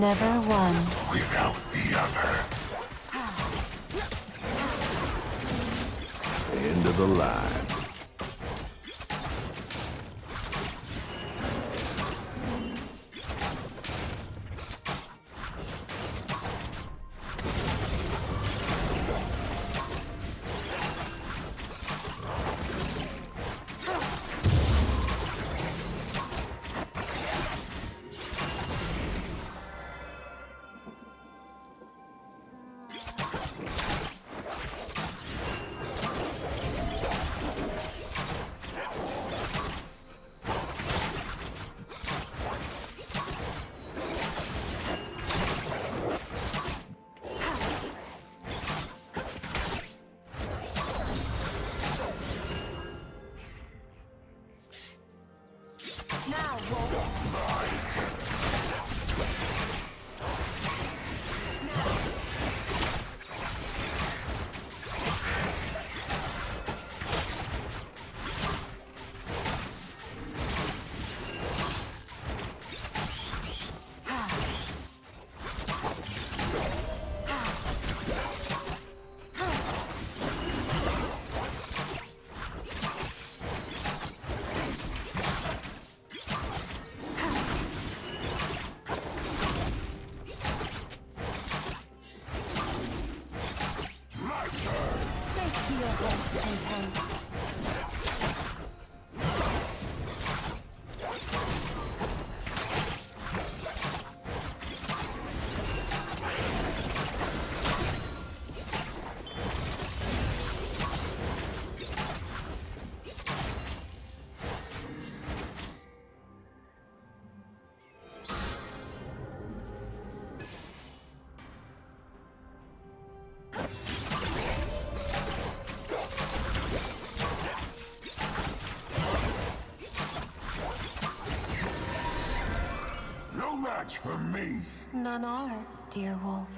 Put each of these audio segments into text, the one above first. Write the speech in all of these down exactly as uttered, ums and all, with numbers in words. Never one without the other. End of the line. For me. None are, dear wolf.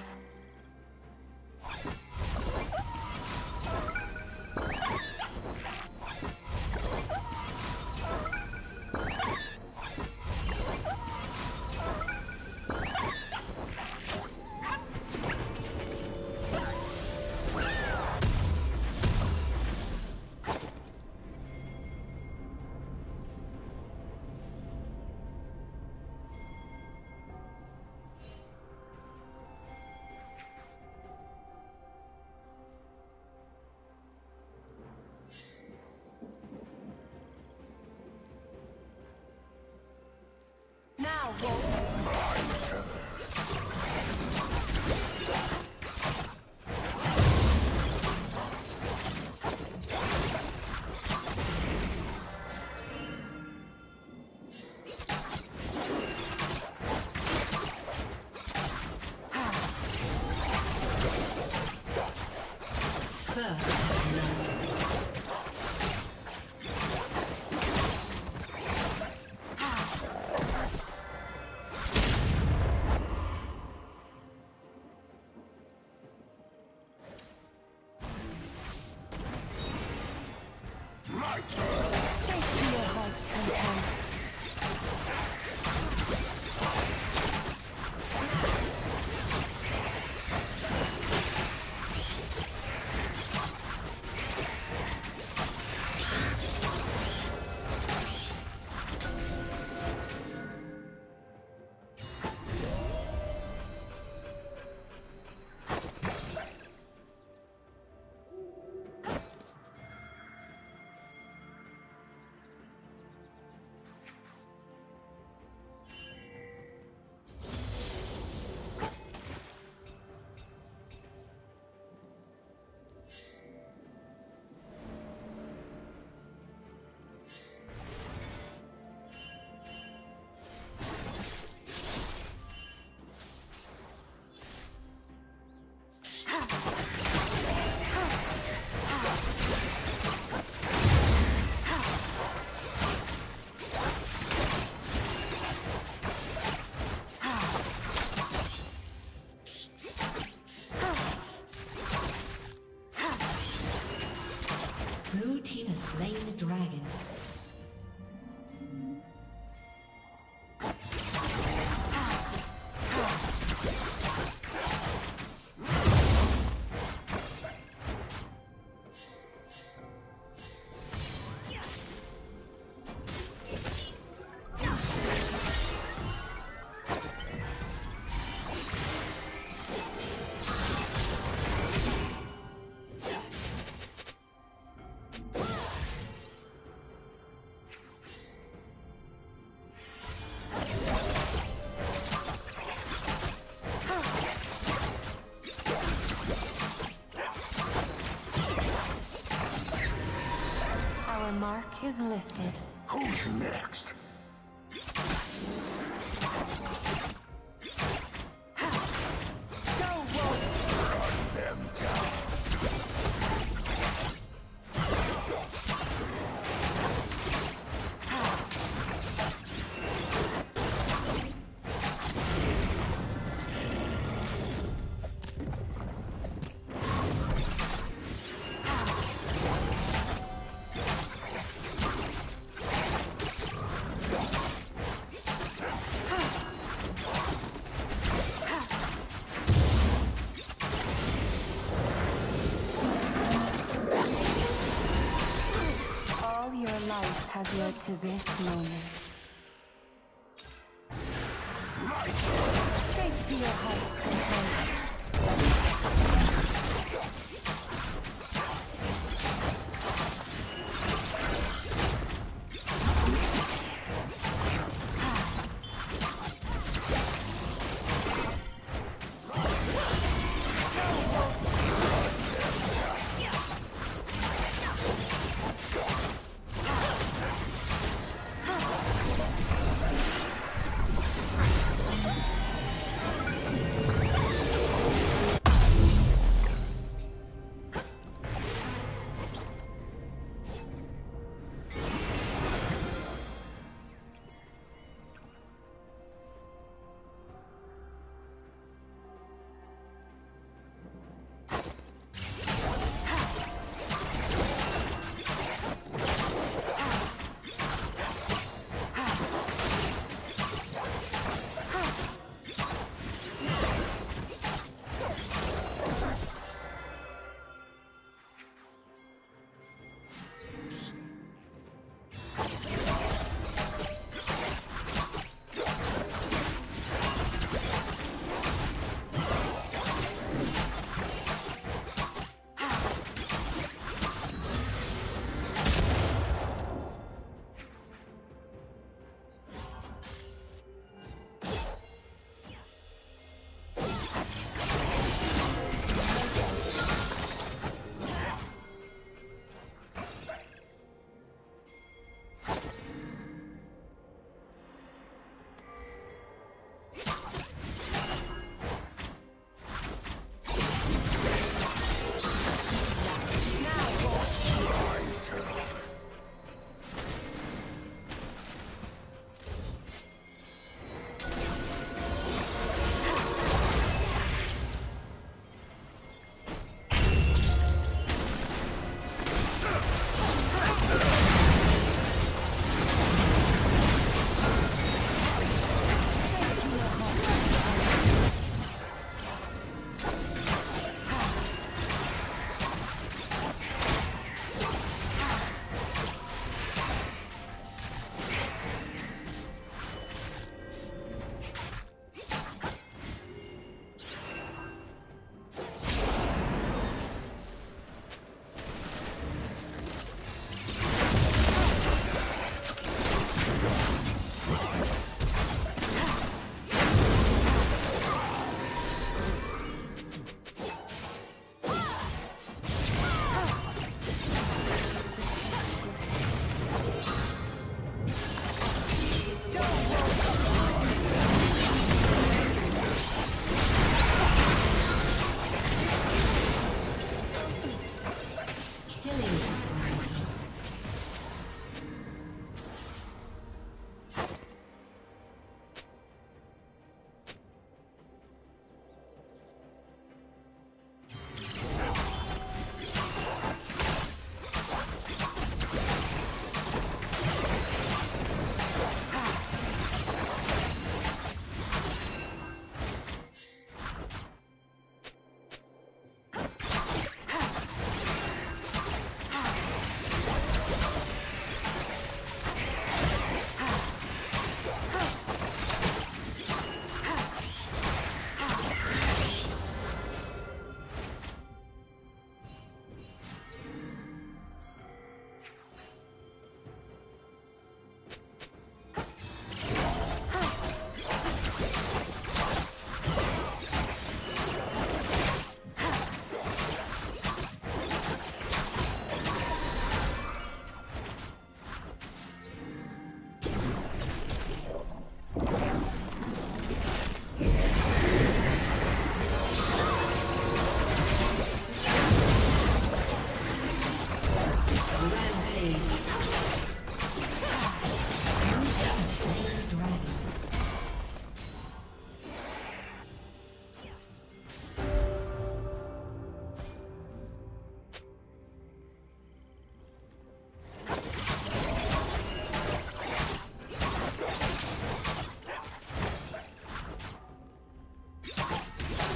Slain the dragon. is lifted. Who's next? Has led to this moment. Trace to your heart's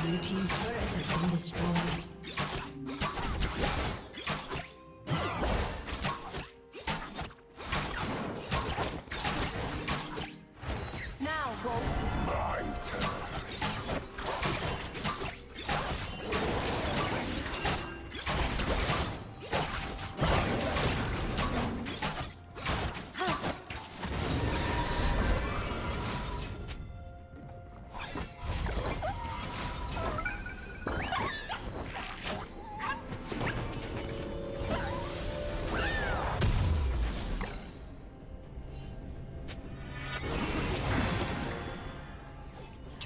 Blue team's turret has been destroyed.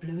Blue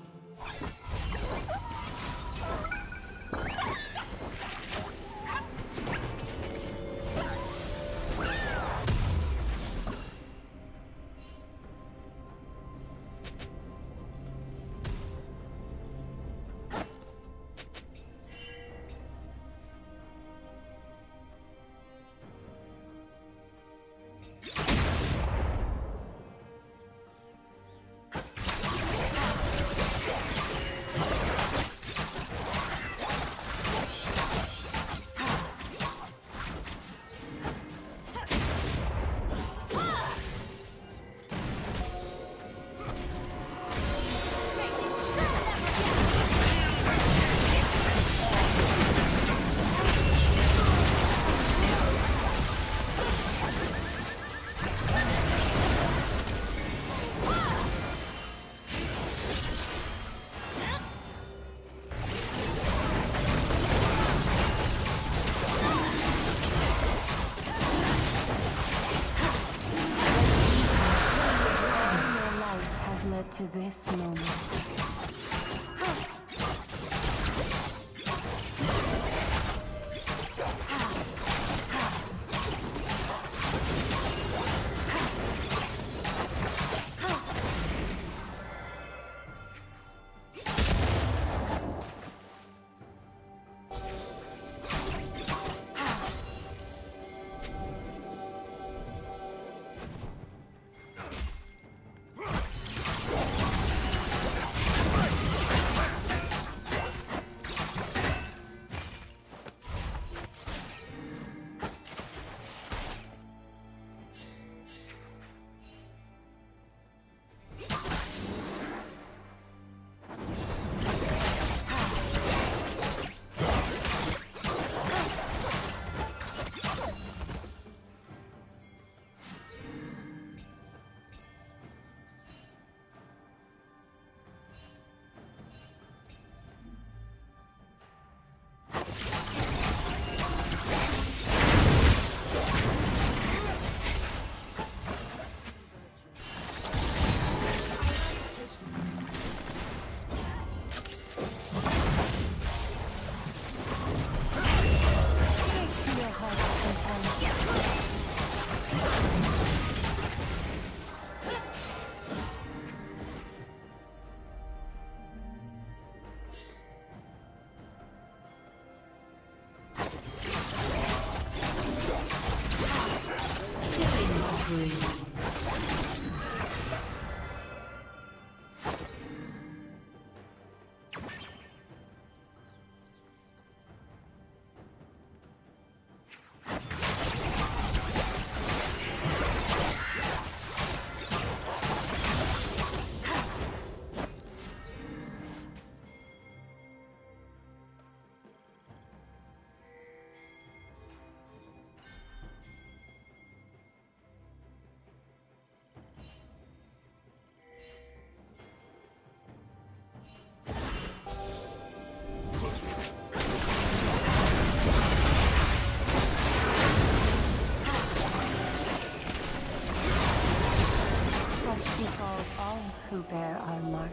Who bear our mark.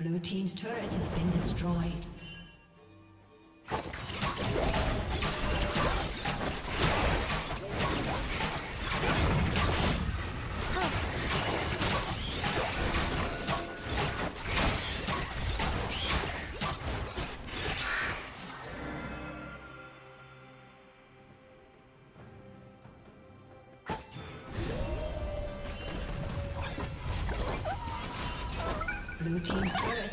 Blue team's turret has been destroyed. Blue team's turret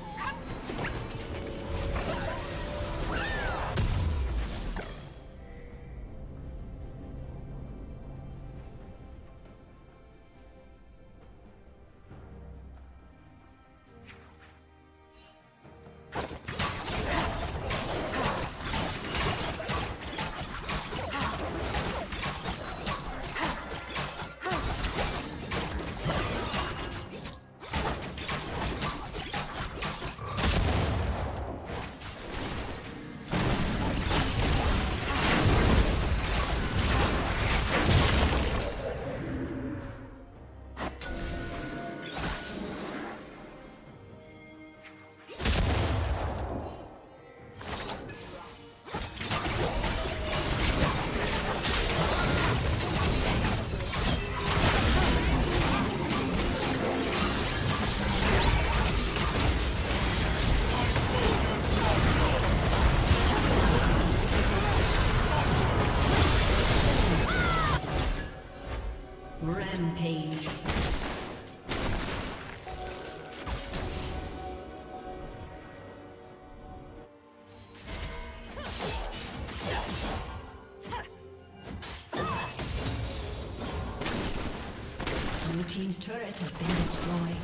Team's turret has been destroyed.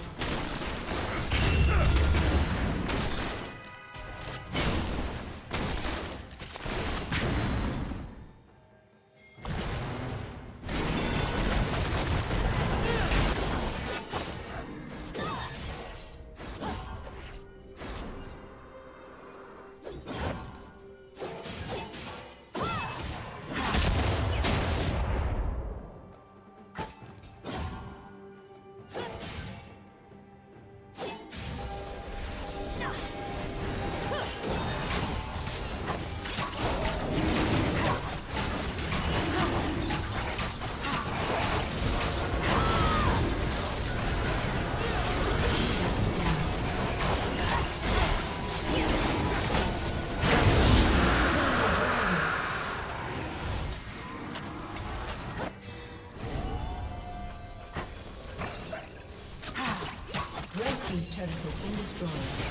Turret has been destroyed.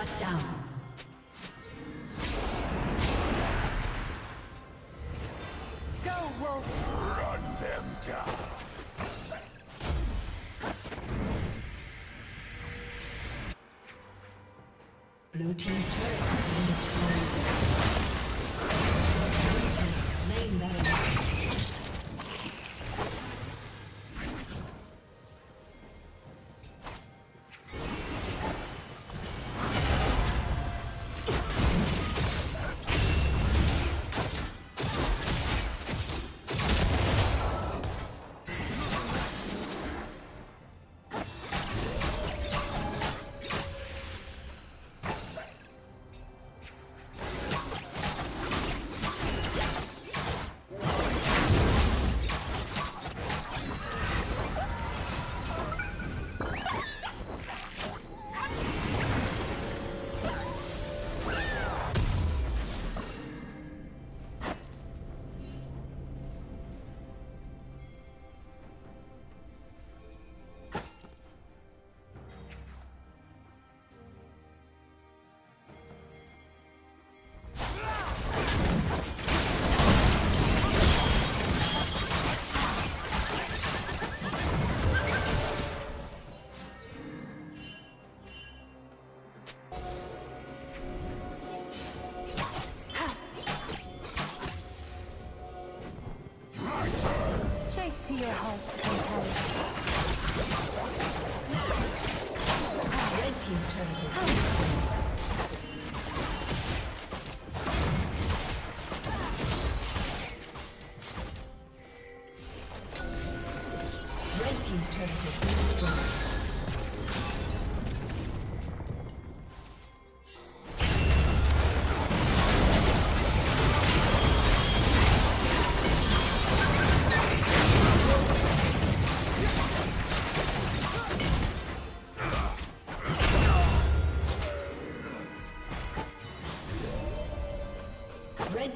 Shut down. Blue team's turret has been destroyed. Blue has slain that enemy. Red team's turret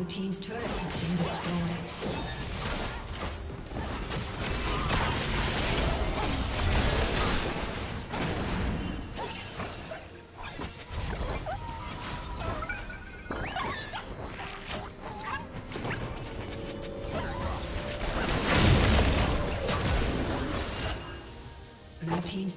Blue team's turret has been destroyed. Blue team's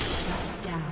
Shut down.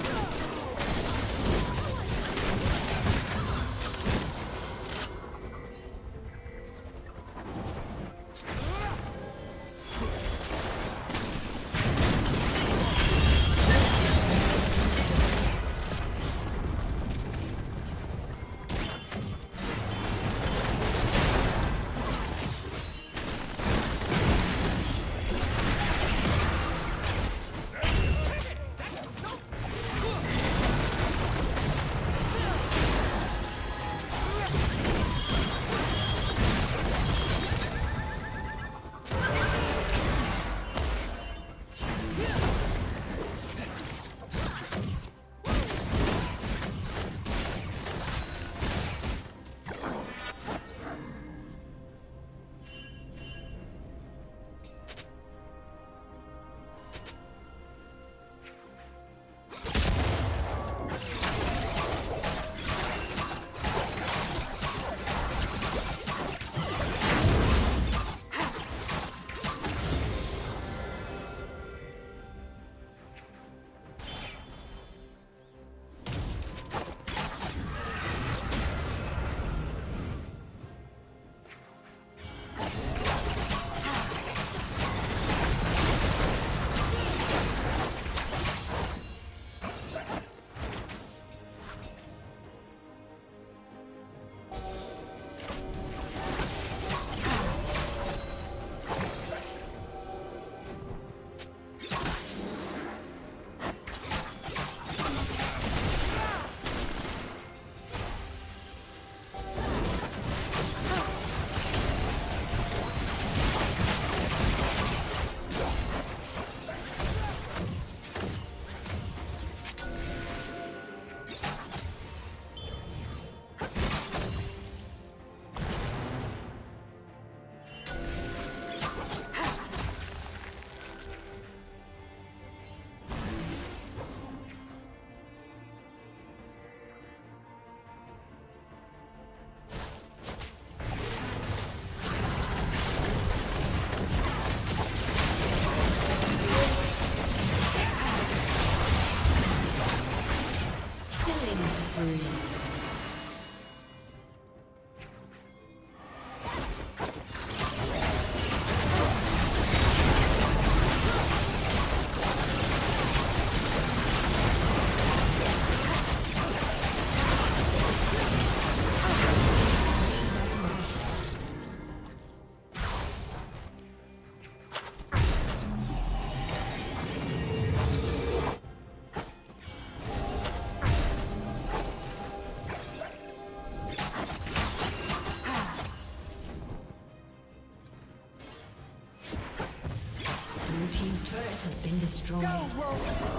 Blue team's turret has been destroyed. Go, Wolf!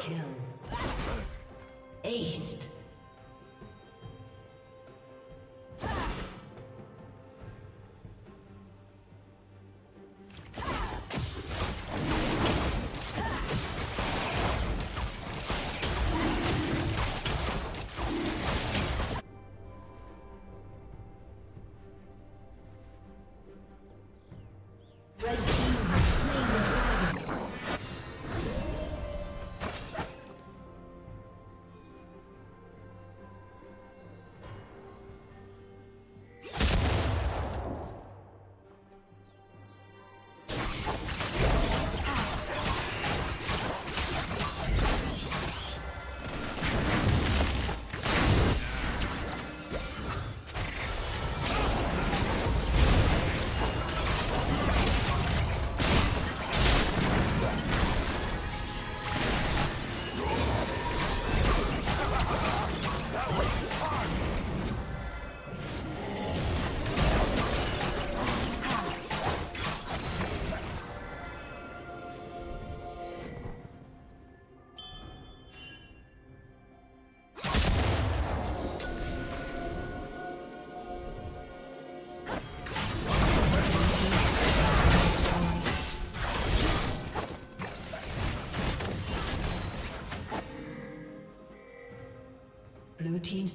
Kill. Aced. Blue team's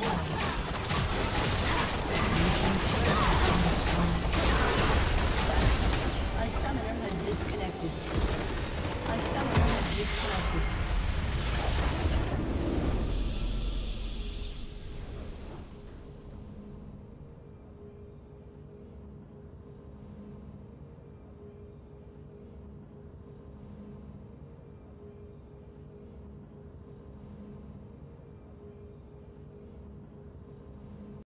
Wow.